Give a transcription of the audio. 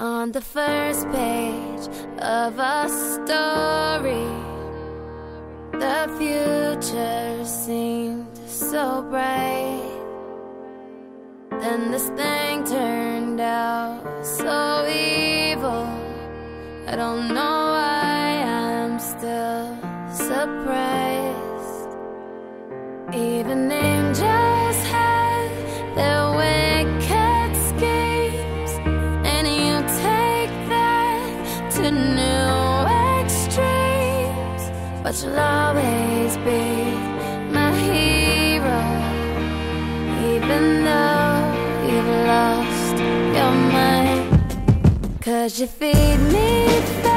On the first page of a story, the future seemed so bright. Then this thing turned out so evil. I don't know why I'm still surprised. Even angels had their wicked schemes, and you take that to new extremes. But you'll always be my hero, even though you've lost your mind. 'Cause you feed me